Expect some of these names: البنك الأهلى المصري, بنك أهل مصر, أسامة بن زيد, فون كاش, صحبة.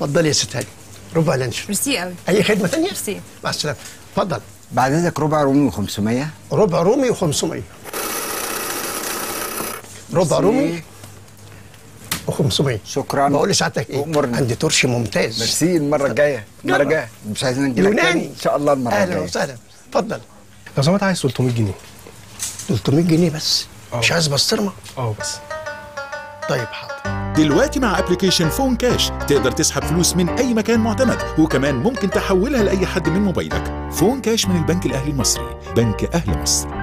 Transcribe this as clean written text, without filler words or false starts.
اتفضلي يا ست هاني، ربع لانشون. ميرسي قوي. اي خدمه ثانيه؟ ميرسي. مع السلامه. اتفضل. بعد اذنك ربع رومي و500. ربع رومي و500. ربع رومي و500. شكرا. بقول لسعادتك ايه؟ عندي ترشي ممتاز. ميرسي. المره الجايه، المره الجايه مش عايزين نجي لك تاني ان شاء الله المره الجايه. اهلا وسهلا. اتفضل. لو سمحت عايز 300 جنيه. 300 جنيه بس؟ مش عايز بسطرمه؟ بس. طيب حاضر. دلوقتي مع ابلكيشن فون كاش تقدر تسحب فلوس من اي مكان معتمد، وكمان ممكن تحولها لاي حد من موبايلك. فون كاش من البنك الاهلي المصري، بنك اهل مصر.